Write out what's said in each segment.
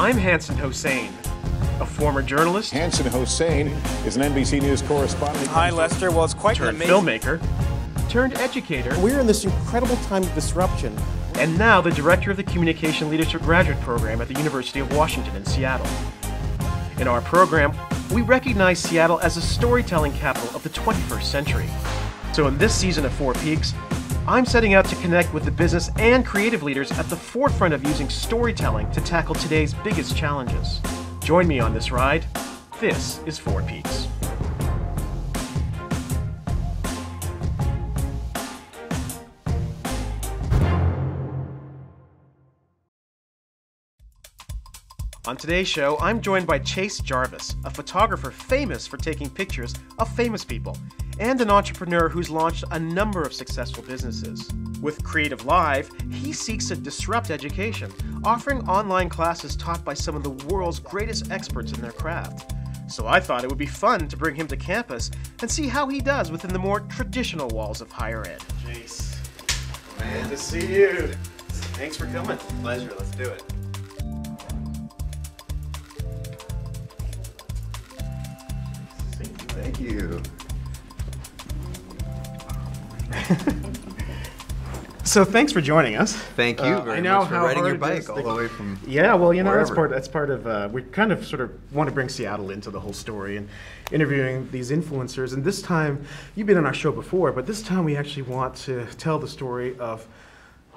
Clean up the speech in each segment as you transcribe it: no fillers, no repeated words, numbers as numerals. I'm Hanson Hosein, a former journalist. Hanson Hosein is an NBC News correspondent. Hi, Lester. Well, it's quite turned an amazing filmmaker, turned educator. We're in this incredible time of disruption. And now the director of the Communication Leadership Graduate Program at the University of Washington in Seattle. In our program, we recognize Seattle as a storytelling capital of the 21st century. So in this season of Four Peaks, I'm setting out to connect with the business and creative leaders at the forefront of using storytelling to tackle today's biggest challenges. Join me on this ride. This is Four Peaks. On today's show, I'm joined by Chase Jarvis, a photographer famous for taking pictures of famous people, and an entrepreneur who's launched a number of successful businesses. With Creative Live, he seeks to disrupt education, offering online classes taught by some of the world's greatest experts in their craft. So I thought it would be fun to bring him to campus and see how he does within the more traditional walls of higher ed. Chase, glad to see you. Thanks for coming. Pleasure, let's do it. Thank you. So thanks for joining us. Thank you very much for riding your bike all the way from wherever. that's part of we kind of sort of want to bring Seattle into the whole story and interviewing these influencers. And this time, you've been on our show before, but this time we actually want to tell the story of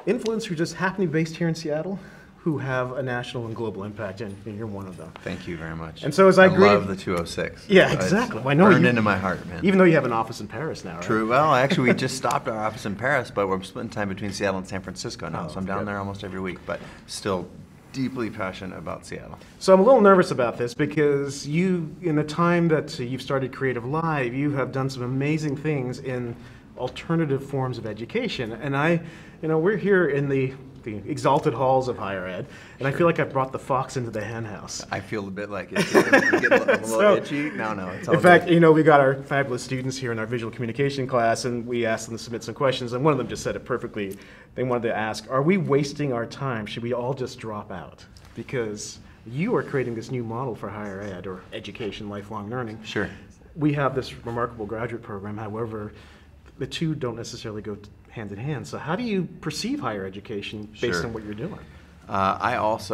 influencers who just happen to be based here in Seattle, who have a national and global impact, and you're one of them. Thank you very much. And so as I love the 206. Yeah, exactly. It's burned into my heart, man. Even though you have an office in Paris now, right? True. Well, actually, we just stopped our office in Paris, but we're splitting time between Seattle and San Francisco now, so I'm down there almost every week, but still deeply passionate about Seattle. So I'm a little nervous about this because you, in the time that you've started Creative Live, you have done some amazing things in alternative forms of education. And we're here in the exalted halls of higher ed, and I feel like I brought the fox into the hen house. I feel a bit like it. You get a little itchy. No, it's all good. In fact, we got our fabulous students here in our visual communication class, and we asked them to submit some questions, and one of them just said it perfectly. They wanted to ask, are we wasting our time? Should we all just drop out? Because you are creating this new model for higher ed, or education, lifelong learning. Sure. We have this remarkable graduate program. However, the two don't necessarily go hand in hand. So how do you perceive higher education based on what you're doing? I was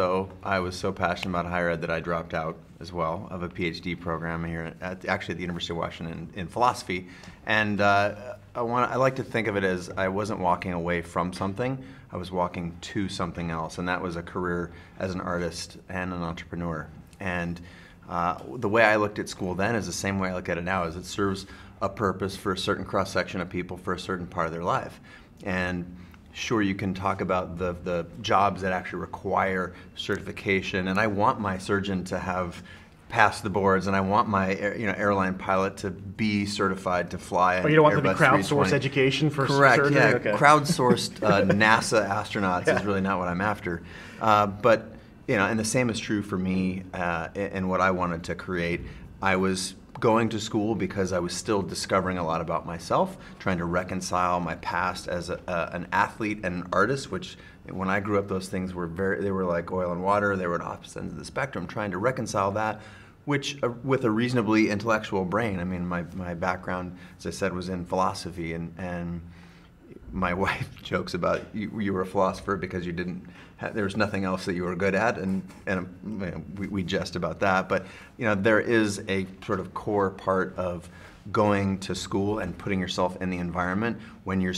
so passionate about higher ed that I dropped out as well of a PhD program here at the University of Washington in philosophy. And I like to think of it as I wasn't walking away from something, I was walking to something else. And that was a career as an artist and an entrepreneur. And the way I looked at school then is the same way I look at it now, is it serves a purpose for a certain cross-section of people for a certain part of their life. And sure, you can talk about the jobs that actually require certification, and I want my surgeon to have passed the boards, and I want my airline pilot to be certified to fly an Airbus 320. Oh, you don't want them to crowdsource education for surgery? Correct, yeah. Okay. Crowdsourced NASA astronauts is really not what I'm after. But, and the same is true for me and what I wanted to create. I was going to school because I was still discovering a lot about myself, trying to reconcile my past as an athlete and an artist, which when I grew up, those things were they were like oil and water, they were at opposite ends of the spectrum, trying to reconcile that with a reasonably intellectual brain. I mean, my background, as I said, was in philosophy, and my wife jokes about you were a philosopher because you didn't there was nothing else that you were good at, and we jest about that. But there is a sort of core part of going to school and putting yourself in the environment when you're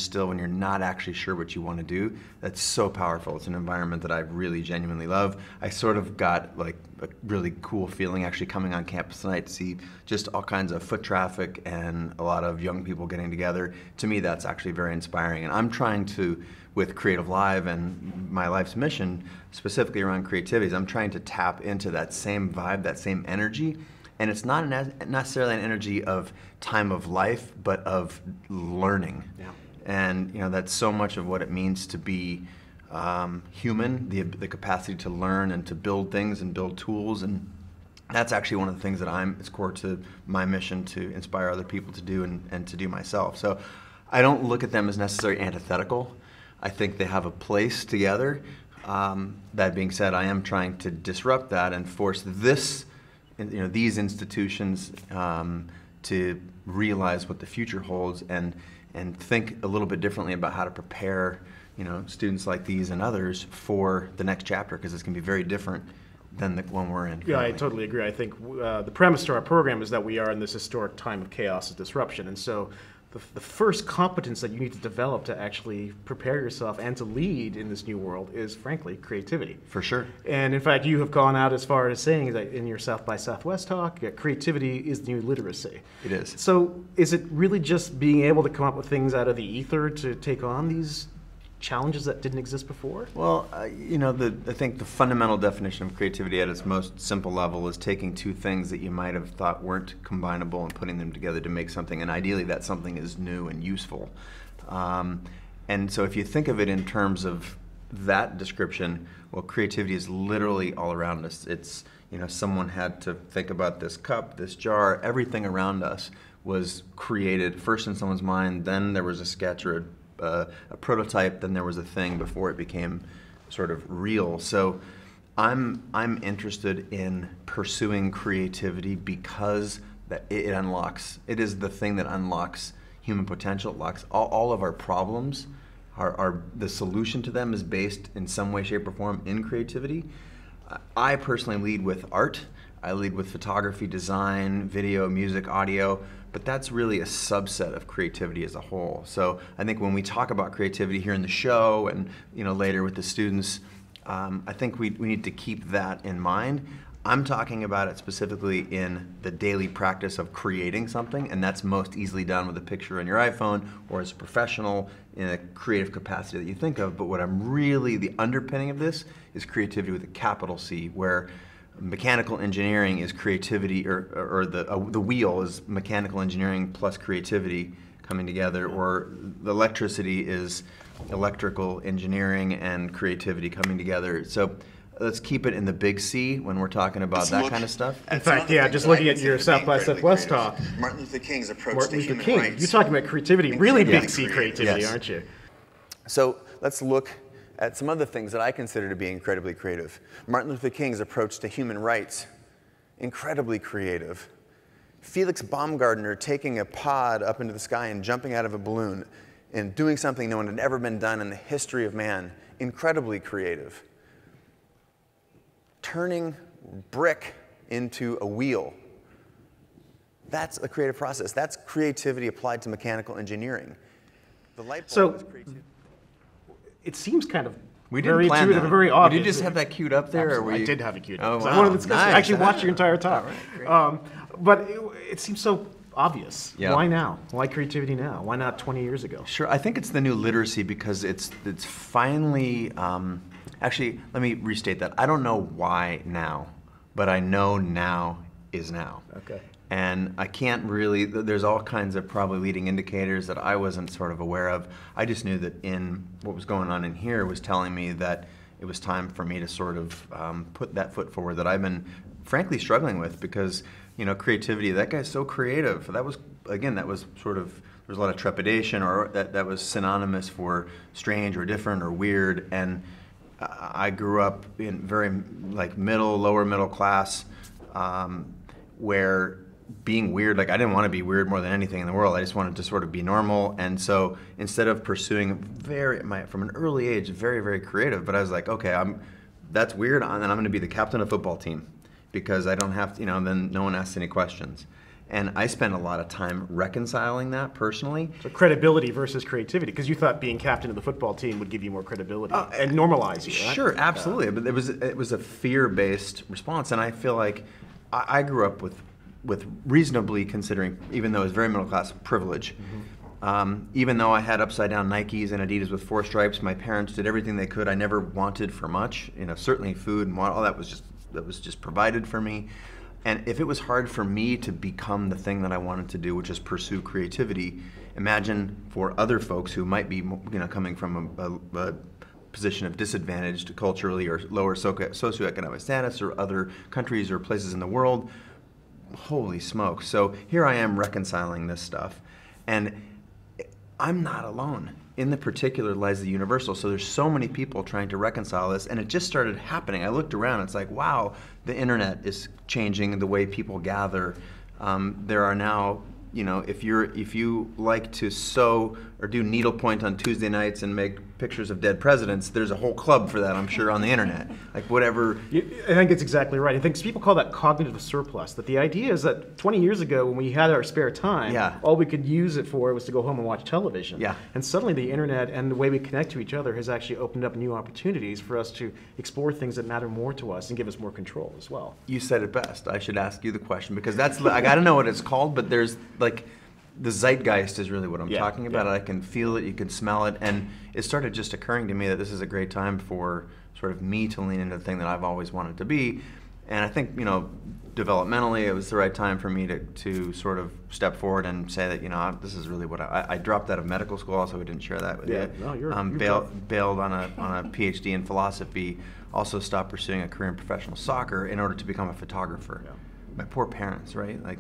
not actually sure what you want to do. That's so powerful. It's an environment that I really genuinely love. I sort of got like a really cool feeling actually coming on campus tonight to see just all kinds of foot traffic and a lot of young people getting together. To me, that's actually very inspiring. And I'm trying to, with Creative Live and my life's mission, specifically around creativity, I'm trying to tap into that same vibe, that same energy. And it's not necessarily an energy of time of life, but of learning. Yeah. And that's so much of what it means to be human, the capacity to learn and to build things and build tools. And that's actually one of the things that it's core to my mission to inspire other people to do and to do myself. So I don't look at them as necessarily antithetical. I think they have a place together. That being said, I am trying to disrupt that and force this, these institutions to realize what the future holds and think a little bit differently about how to prepare, students like these and others for the next chapter, because it's going to be very different than the one we're in. Currently. Yeah, I totally agree. I think the premise to our program is that we are in this historic time of chaos and disruption, and so the first competence that you need to develop to actually prepare yourself and to lead in this new world is, frankly, creativity. For sure. And in fact, you have gone out as far as saying that in your South by Southwest talk, creativity is the new literacy. It is. So is it really just being able to come up with things out of the ether to take on these challenges that didn't exist before? Well, I think the fundamental definition of creativity at its most simple level is taking two things that you might have thought weren't combinable and putting them together to make something, and ideally that something is new and useful. And so if you think of it in terms of that description, well, creativity is literally all around us. It's, someone had to think about this cup, this jar, everything around us was created first in someone's mind, then there was a sketch or a prototype, then there was a thing before it became sort of real. So I'm interested in pursuing creativity because that it unlocks. It is the thing that unlocks human potential. It locks all of our problems. The solution to them is based in some way, shape, or form in creativity. I personally lead with art. I lead with photography, design, video, music, audio, but that's really a subset of creativity as a whole. So I think when we talk about creativity here in the show and later with the students, I think we need to keep that in mind. I'm talking about it specifically in the daily practice of creating something, and that's most easily done with a picture on your iPhone or as a professional in a creative capacity that you think of. But what I'm really, the underpinning of this is creativity with a capital C, where mechanical engineering is creativity, or the wheel is mechanical engineering plus creativity coming together, or the electricity is electrical engineering and creativity coming together. So let's keep it in the big C when we're talking about that kind of stuff. In fact, yeah, just looking at your South by Southwest talk, Martin Luther King's approach to human rights. You're talking about creativity, really big C creativity, aren't you? So let's look at some other things that I consider to be incredibly creative. Martin Luther King's approach to human rights, incredibly creative. Felix Baumgartner taking a pod up into the sky and jumping out of a balloon and doing something no one had ever been done in the history of man, incredibly creative. Turning brick into a wheel, that's a creative process. That's creativity applied to mechanical engineering. The light bulb is creative. It seems kind of very intuitive and very obvious. Did you just have that queued up there? Or were you... I did have it queued up. Oh, wow. I wanted to discuss it. I actually watched your entire talk. Right, but it seems so obvious. Yep. Why now? Why creativity now? Why not 20 years ago? Sure. I think it's the new literacy because it's finally... actually, let me restate that. I don't know why now, but I know now is now. Okay. And I can't really, there's all kinds of probably leading indicators that I wasn't sort of aware of. I just knew that in what was going on in here was telling me that it was time for me to sort of put that foot forward that I've been frankly struggling with, because creativity, that guy's so creative. That was, again, that was sort of, there was a lot of trepidation, or that was synonymous for strange or different or weird. And I grew up in very middle, lower middle class, where being weird, I didn't want to be weird more than anything in the world. I just wanted to sort of be normal. And so instead of pursuing from an early age, very, very creative, but I was like, okay, that's weird, and I'm going to be the captain of the football team because I don't have to, then no one asks any questions. And I spent a lot of time reconciling that personally. So credibility versus creativity, because you thought being captain of the football team would give you more credibility and normalize you, right? Sure, absolutely. But it was a fear-based response, and I feel like I grew up with reasonably considering, even though it was very middle class, privilege. Mm-hmm. Even though I had upside down Nikes and Adidas with 4 stripes, my parents did everything they could. I never wanted for much, certainly food and water, all that was just provided for me. And if it was hard for me to become the thing that I wanted to do, which is pursue creativity, imagine for other folks who might be coming from a position of disadvantage culturally or lower socioeconomic status or other countries or places in the world. Holy smoke. So here I am reconciling this stuff, and I'm not alone. in the particular lies the universal. So there's so many people trying to reconcile this, and it just started happening. I looked around, it's like, wow, the internet is changing the way people gather. There are now, you know, if you like to sew or do needlepoint on Tuesday nights and make pictures of dead presidents, there's a whole club for that, I'm sure, on the internet. Like whatever. I think it's exactly right. I think people call that cognitive surplus. That the idea is that 20 years ago, when we had our spare time, all we could use it for was to go home and watch television. And suddenly the internet and the way we connect to each other has actually opened up new opportunities for us to explore things that matter more to us and give us more control as well. You said it best. I should ask you the question, because that's like, I don't know what it's called, but there's like, the zeitgeist is really what I'm talking about. I can feel it, you can smell it, and it started just occurring to me that this is a great time for sort of me to lean into the thing that I've always wanted to be. And I think, you know, developmentally, it was the right time for me to sort of step forward and say that, you know, this is really what I dropped out of medical school, also I didn't share that with you. No, you're bailed on a PhD in philosophy, also stopped pursuing a career in professional soccer in order to become a photographer. My poor parents, right? Like,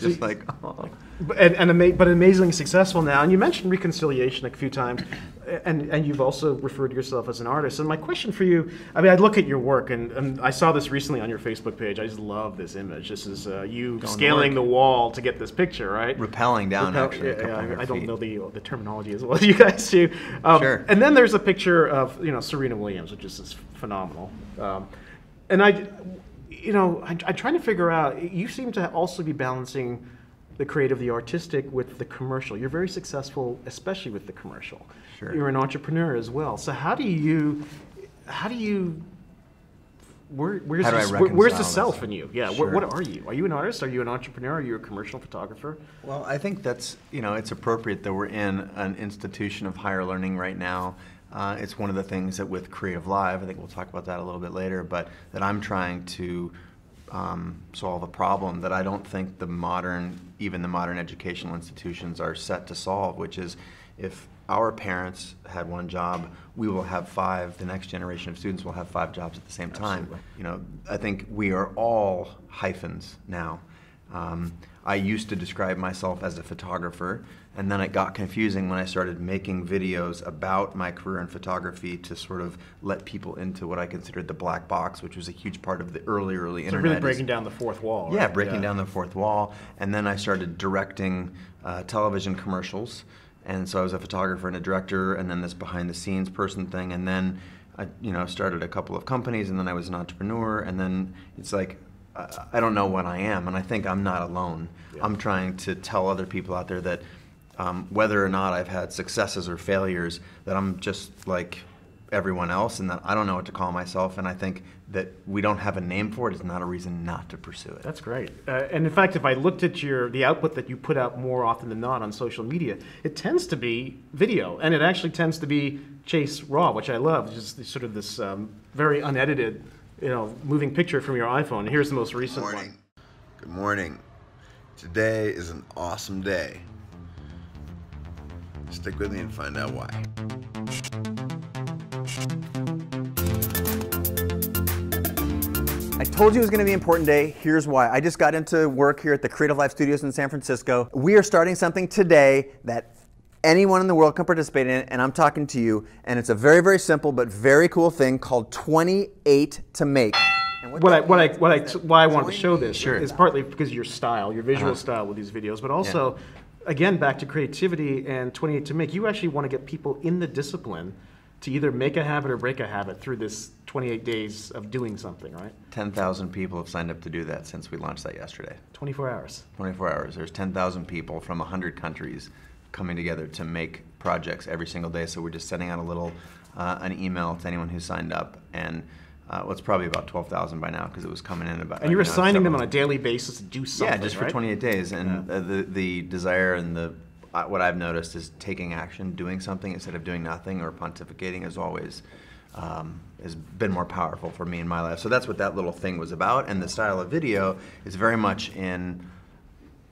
just like, oh. But amazingly successful now. And you mentioned reconciliation a few times, and you've also referred to yourself as an artist. And my question for you, I mean, I look at your work, and I saw this recently on your Facebook page. I just love this image. This is you scaling the wall to get this picture, right? Rappelling down, actually. I don't know the terminology as well as you guys do. Sure. And then there's a picture of, you know, Serena Williams, which is phenomenal. You know, I'm trying to figure out, you seem to also be balancing the creative, the artistic with the commercial. You're very successful, especially with the commercial. Sure. You're an entrepreneur as well. So where's the self in you? Yeah, sure. What are you? Are you an artist? Are you an entrepreneur? Are you a commercial photographer? Well, I think that's, you know, it's appropriate that we're in an institution of higher learning right now. It's one of the things that with Creative Live, I think we'll talk about that a little bit later, but that I'm trying to solve a problem that I don't think even the modern educational institutions are set to solve, which is if our parents had one job, we will have five, the next generation of students will have five jobs at the same time. Absolutely. You know, I think we are all hyphens now. I used to describe myself as a photographer, and then it got confusing when I started making videos about my career in photography to sort of let people into what I considered the black box, which was a huge part of the early internet. So really breaking down the fourth wall, right? Yeah, breaking down the fourth wall. And then I started directing television commercials. And so I was a photographer and a director, and then this behind-the-scenes person thing. And then I, you know, started a couple of companies, and then I was an entrepreneur. And then it's like, I don't know what I am, and I think I'm not alone. Yeah. I'm trying to tell other people out there that whether or not I've had successes or failures, that I'm just like everyone else and that I don't know what to call myself, and I think that we don't have a name for it is not a reason not to pursue it. That's great. And in fact, if I looked at the output that you put out more often than not on social media, it tends to be video, and it actually tends to be Chase Raw, which I love, just sort of this very unedited, you know, moving picture from your iPhone. Here's the most recent one. Good morning. Today is an awesome day. Stick with me and find out why. I told you it was going to be an important day. Here's why. I just got into work here at the Creative Live Studios in San Francisco. We are starting something today that anyone in the world can participate in it, and I'm talking to you, and it's a very, very simple but very cool thing called 28 to Make. And why I wanted to show this is partly because of your style, your visual style with these videos, but also, again, back to creativity and 28 to Make. You actually want to get people in the discipline to either make a habit or break a habit through this 28 days of doing something, right? 10,000 people have signed up to do that since we launched that yesterday. 24 hours. 24 hours. There's 10,000 people from 100 countries coming together to make projects every single day. So we're just sending out a little, an email to anyone who signed up, and it's probably about 12,000 by now because it was coming in about. And you're assigning them on a daily basis to do something. Yeah, just for 28 days, and the desire and the what I've noticed is taking action, doing something instead of doing nothing or pontificating is always has been more powerful for me in my life. So that's what that little thing was about, and the style of video is very much in.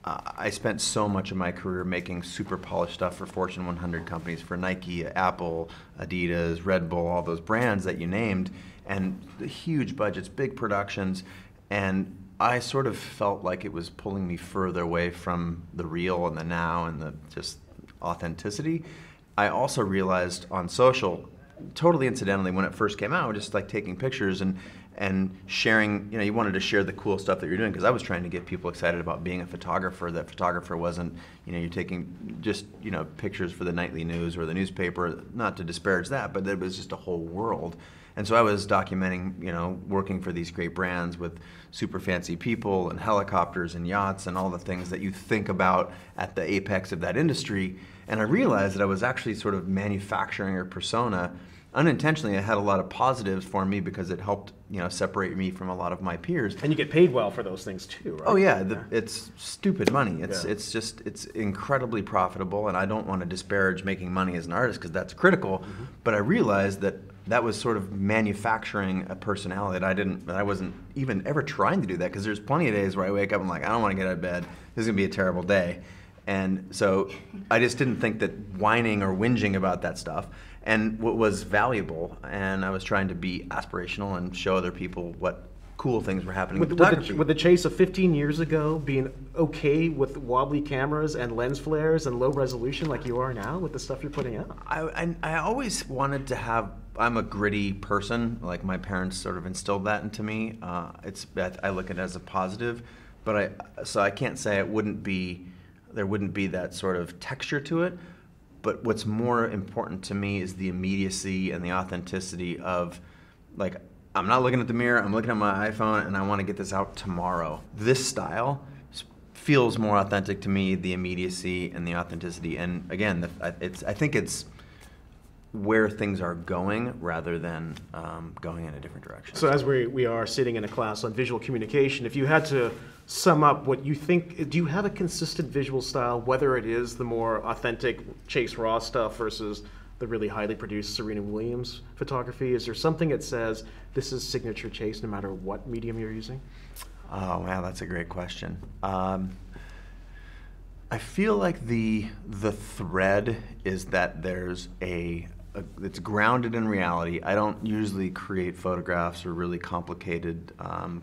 I spent so much of my career making super polished stuff for Fortune 100 companies, for Nike, Apple, Adidas, Red Bull, all those brands that you named, and the huge budgets, big productions, and I sort of felt like it was pulling me further away from the real and the now and the just authenticity, I also realized on social, totally incidentally, when it first came out, just like taking pictures and sharing, you know, you wanted to share the cool stuff that you're doing, because I was trying to get people excited about being a photographer. That photographer wasn't, you know, you're taking just, you know, pictures for the nightly news or the newspaper, not to disparage that, but it was just a whole world. And so I was documenting, you know, working for these great brands with super fancy people and helicopters and yachts and all the things that you think about at the apex of that industry. And I realized that I was actually sort of manufacturing a persona. Unintentionally, it had a lot of positives for me because it helped, you know, separate me from a lot of my peers. And you get paid well for those things too, right? Oh yeah, it's stupid money. It's just, it's incredibly profitable, and I don't want to disparage making money as an artist because that's critical, but I realized that that was sort of manufacturing a personality that I wasn't even ever trying to do that, because there's plenty of days where I wake up and I'm like, I don't want to get out of bed, this is going to be a terrible day. And so I just didn't think that whining or whinging about that stuff and what was valuable, and I was trying to be aspirational and show other people what cool things were happening with photography. With the Chase of 15 years ago being okay with wobbly cameras and lens flares and low resolution like you are now with the stuff you're putting out? I always wanted to have, I'm a gritty person, like my parents sort of instilled that into me. I look at it as a positive, but so I can't say it wouldn't be, there wouldn't be that sort of texture to it. But what's more important to me is the immediacy and the authenticity of, like, I'm not looking at the mirror, I'm looking at my iPhone, and I want to get this out tomorrow. This style feels more authentic to me, the immediacy and the authenticity. And again, I think it's where things are going rather than going in a different direction. So as we are sitting in a class on visual communication, if you had to sum up what you think, do you have a consistent visual style, whether it is the more authentic Chase Raw stuff versus the really highly produced Serena Williams photography? Is there something that says this is signature Chase no matter what medium you're using? Oh wow, that's a great question. I feel like the thread is that there's it's grounded in reality. I don't usually create photographs or really complicated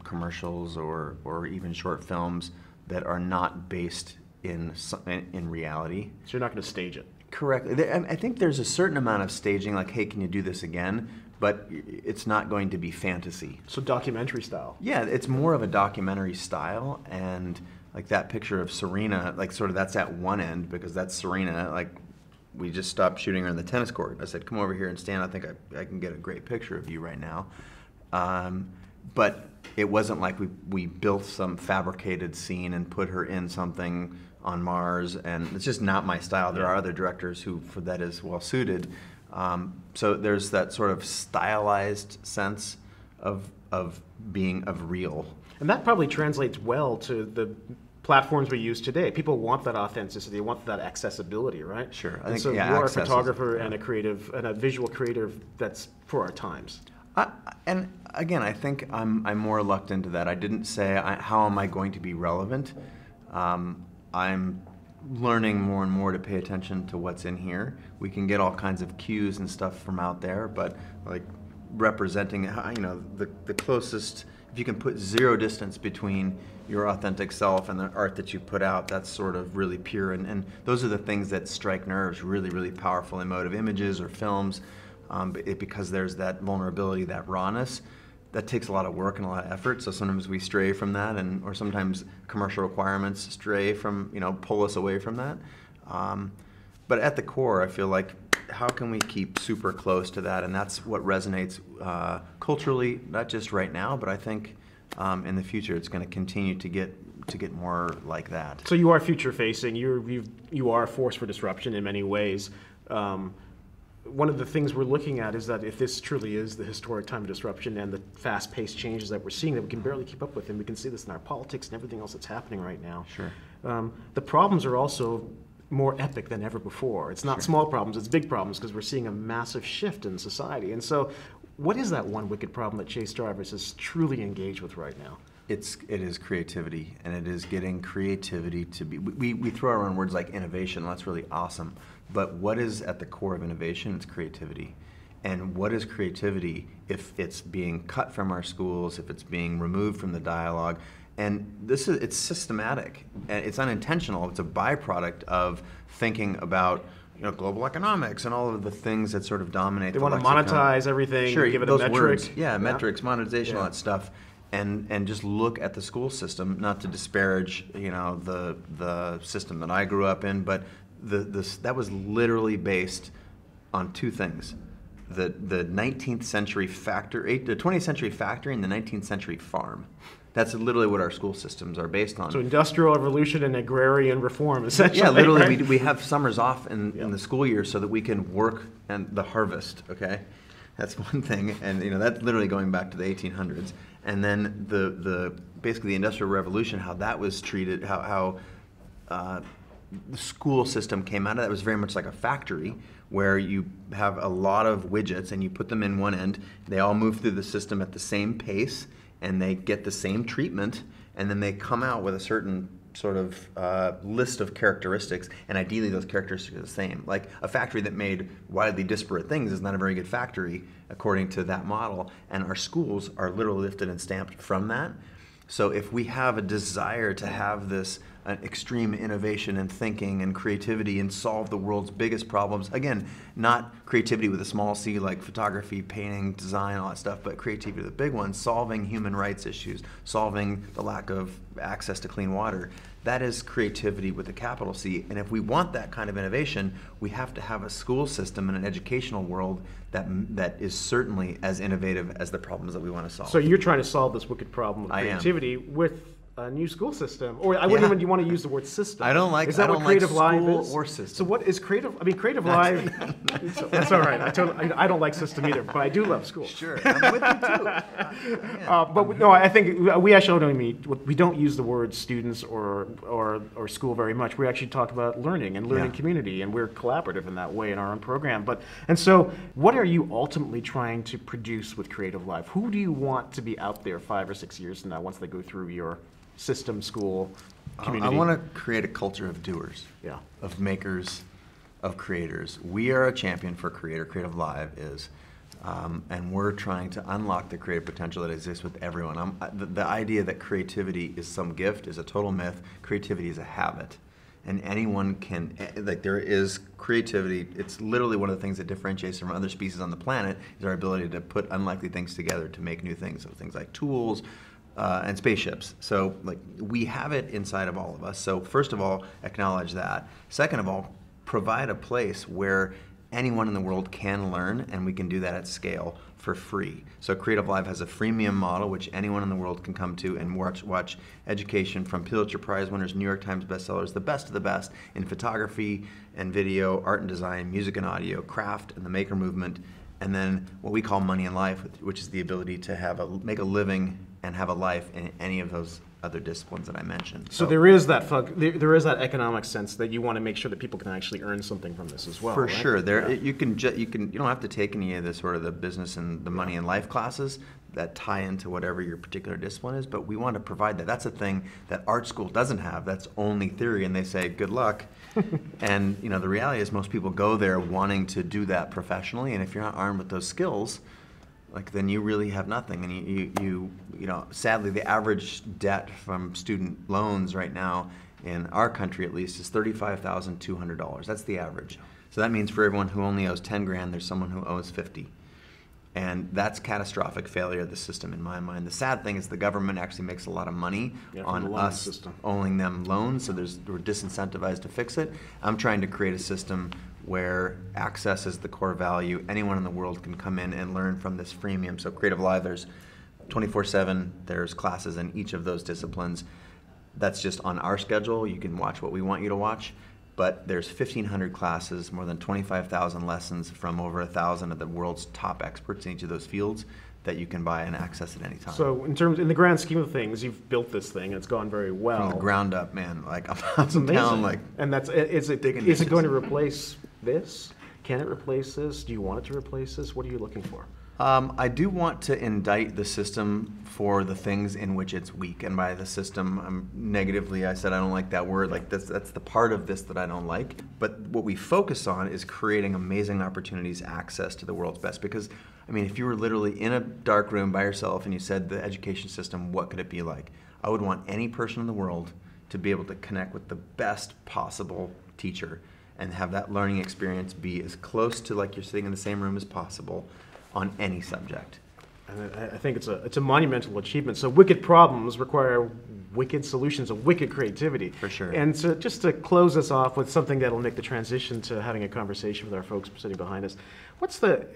commercials or even short films that are not based in reality. So you're not going to stage it? Correct. I think there's a certain amount of staging, like, hey, can you do this again? But it's not going to be fantasy. So documentary style. Yeah, it's more of a documentary style, and like that picture of Serena, like sort of that's at one end because that's Serena, like. We just stopped shooting her on the tennis court. I said, come over here and stand. I think I can get a great picture of you right now. But it wasn't like we built some fabricated scene and put her in something on Mars. And it's just not my style. There are other directors who, for that, is well suited. So there's that sort of stylized sense of being of real. And that probably translates well to the platforms we use today. People want that authenticity, they want that accessibility, right? Sure. I think, so yeah, you are a photographer and a creative and a visual creative that's for our times. And again, I think I'm more reluctant to that. I didn't say how am I going to be relevant. I'm learning more and more to pay attention to what's in here. We can get all kinds of cues and stuff from out there, but like representing, you know, the closest. If you can put zero distance between your authentic self and the art that you put out, that's sort of really pure. And those are the things that strike nerves, really, really powerful emotive images or films, because there's that vulnerability, that rawness. That takes a lot of work and a lot of effort, so sometimes we stray from that, or sometimes commercial requirements stray from, you know, pull us away from that. But at the core, I feel like, how can we keep super close to that? And that's what resonates culturally, not just right now, but I think in the future it's going to continue to get more like that. So you are future-facing. You are a force for disruption in many ways. One of the things we're looking at is that if this truly is the historic time of disruption and the fast-paced changes that we're seeing that we can barely keep up with, and we can see this in our politics and everything else that's happening right now. Sure. The problems are also more epic than ever before. It's not small problems, it's big problems, because we're seeing a massive shift in society. And so what is that one wicked problem that Chase Jarvis is truly engaged with right now? It is creativity, and it is getting creativity to be, we throw around words like innovation, that's really awesome, but what is at the core of innovation? It's creativity. And what is creativity if it's being cut from our schools, if it's being removed from the dialogue? And this is, it's systematic, and it's unintentional. It's a byproduct of thinking about you know, global economics and all of the things that sort of dominate. They want to monetize everything, sure, give it a metric. Yeah, metrics, monetization, all that stuff. And just look at the school system, not to disparage, you know, the system that I grew up in, but that was literally based on two things: the 19th century factory, the 20th century factory, and the 19th century farm. That's literally what our school systems are based on. So industrial revolution and agrarian reform, essentially. Yeah, literally, right? we have summers off in the school year so that we can work and the harvest. Okay, that's one thing, and you know that's literally going back to the 1800s. And then basically the Industrial Revolution, how that was treated, how the school system came out of that was very much like a factory where you have a lot of widgets and you put them in one end, they all move through the system at the same pace and they get the same treatment, and then they come out with a certain sort of list of characteristics, and ideally those characteristics are the same. Like a factory that made widely disparate things is not a very good factory according to that model, and our schools are literally lifted and stamped from that. So if we have a desire to have this extreme innovation and thinking and creativity and solve the world's biggest problems, again, not creativity with a small c like photography, painting, design, all that stuff, but creativity with a big one, solving human rights issues, solving the lack of access to clean water, that is creativity with a capital C. And if we want that kind of innovation, we have to have a school system and an educational world that is certainly as innovative as the problems that we want to solve. So you're trying to solve this wicked problem of creativity with a new school system, or I wouldn't even want to use the word system. I don't like. Is that I don't what Creative like Live is? Or system. So what is Creative? I mean, Creative Live. That's all right. I don't like system either, but I do love school. Sure, I'm with you too. But no, I think we actually don't mean we don't use the word students or school very much. We actually talk about learning and learning community, and we're collaborative in that way in our own program. And so, what are you ultimately trying to produce with Creative Live? Who do you want to be out there 5 or 6 years from now once they go through your system, school, community? I want to create a culture of doers, of makers, of creators. We are a champion for Creative Live is, and we're trying to unlock the creative potential that exists with everyone. The idea that creativity is some gift is a total myth. Creativity is a habit, and anyone can, like there is creativity, it's literally one of the things that differentiates from other species on the planet is our ability to put unlikely things together to make new things, so things like tools, and spaceships. So like we have it inside of all of us. So first of all, acknowledge that. Second of all, provide a place where anyone in the world can learn, and we can do that at scale for free. So Creative Live has a freemium model which anyone in the world can come to and watch education from Pulitzer Prize winners, New York Times bestsellers, the best of the best in photography and video, art and design, music and audio, craft and the maker movement, and then what we call money and life, which is the ability to make a living and have a life in any of those other disciplines that I mentioned. So there is that there is that economic sense that you want to make sure that people can actually earn something from this as well. For sure, you don't have to take any of the sort of the business and the money and life classes that tie into whatever your particular discipline is, but we want to provide that. That's a thing that art school doesn't have. That's only theory, and they say good luck. And you know the reality is most people go there wanting to do that professionally, and if you're not armed with those skills, like then you really have nothing. And you know, sadly, the average debt from student loans right now in our country at least is $35,200. That's the average. So that means for everyone who only owes 10 grand, there's someone who owes 50. And that's catastrophic failure of the system in my mind. The sad thing is the government actually makes a lot of money on us owing them loans, so we're disincentivized to fix it. I'm trying to create a system where access is the core value. Anyone in the world can come in and learn from this freemium. So Creative Live, there's 24/7, there's classes in each of those disciplines. That's just on our schedule. You can watch what we want you to watch. But there's 1,500 classes, more than 25,000 lessons from over 1,000 of the world's top experts in each of those fields that you can buy and access at any time. So in the grand scheme of things, you've built this thing and it's gone very well. From the ground up, man. Like I'm down like. And that's is it going to replace this? Can it replace this? Do you want it to replace this? What are you looking for? I do want to indict the system for the things in which it's weak, and by the system, I said I don't like that word, like that's the part of this that I don't like, but what we focus on is creating amazing opportunities, access to the world's best, because, I mean, if you were literally in a dark room by yourself and you said the education system, what could it be like? I would want any person in the world to be able to connect with the best possible teacher and have that learning experience be as close to like you're sitting in the same room as possible on any subject. And I think it's a monumental achievement. So wicked problems require wicked solutions and wicked creativity. For sure. And so just to close us off with something that'll make the transition to having a conversation with our folks sitting behind us, what's the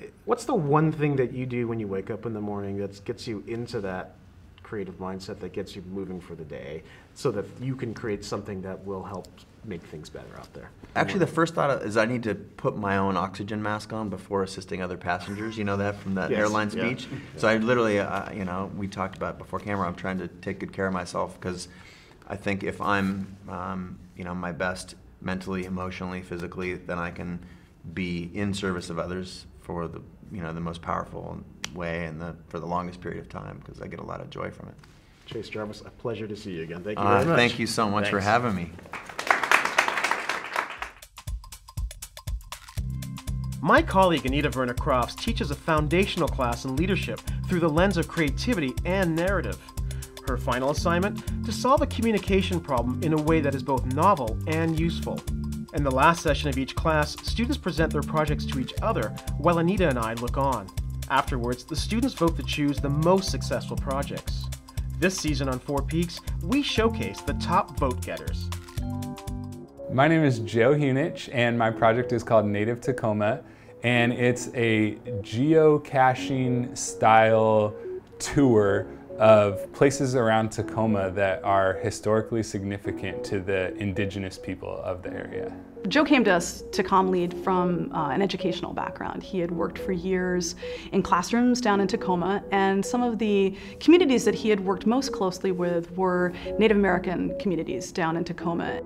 one thing that you do when you wake up in the morning that gets you into that creative mindset, that gets you moving for the day so that you can create something that will help make things better out there? Actually, the first thought is I need to put my own oxygen mask on before assisting other passengers. You know that from that airline speech? Yeah. So I literally, you know, we talked about before camera, I'm trying to take good care of myself because I think if I'm, you know, my best mentally, emotionally, physically, then I can be in service of others for the, you know, the most powerful way and for the longest period of time because I get a lot of joy from it. Chase Jarvis, a pleasure to see you again. Thank you very much. Thank you so much for having me. My colleague Anita Verna Crofts teaches a foundational class in leadership through the lens of creativity and narrative. Her final assignment, to solve a communication problem in a way that is both novel and useful. In the last session of each class, students present their projects to each other while Anita and I look on. Afterwards, the students vote to choose the most successful projects. This season on Four Peaks, we showcase the top vote getters. My name is Joe Hunich, and my project is called Native Tacoma, and it's a geocaching style tour of places around Tacoma that are historically significant to the indigenous people of the area. Joe came to us to comm lead from an educational background. He had worked for years in classrooms down in Tacoma, and some of the communities that he had worked most closely with were Native American communities down in Tacoma.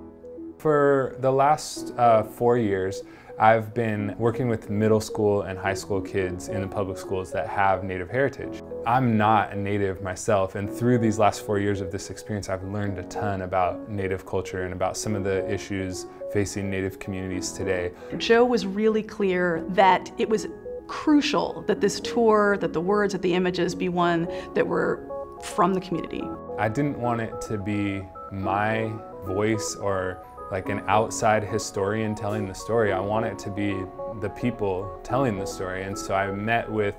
For the last 4 years, I've been working with middle school and high school kids in the public schools that have Native heritage. I'm not a Native myself, and through these last 4 years of this experience, I've learned a ton about Native culture and about some of the issues facing Native communities today. Joe was really clear that it was crucial that this tour, that the words, that the images be one that were from the community. I didn't want it to be my voice or like an outside historian telling the story. I want it to be the people telling the story. And so I met with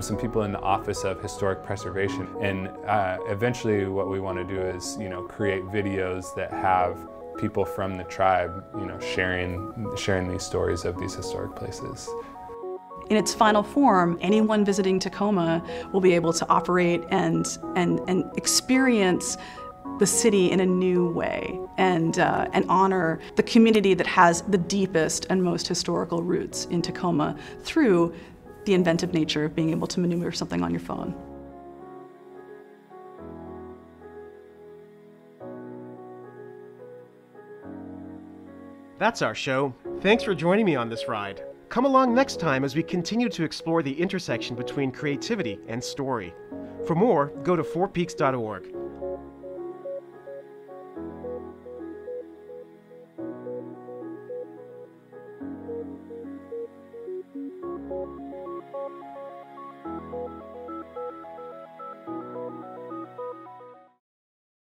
some people in the Office of Historic Preservation. And eventually what we want to do is, you know, create videos that have people from the tribe, you know, sharing these stories of these historic places. In its final form, anyone visiting Tacoma will be able to operate and experience the city in a new way and honor the community that has the deepest and most historical roots in Tacoma through the inventive nature of being able to maneuver something on your phone. That's our show. Thanks for joining me on this ride. Come along next time as we continue to explore the intersection between creativity and story. For more, go to fourpeaks.org.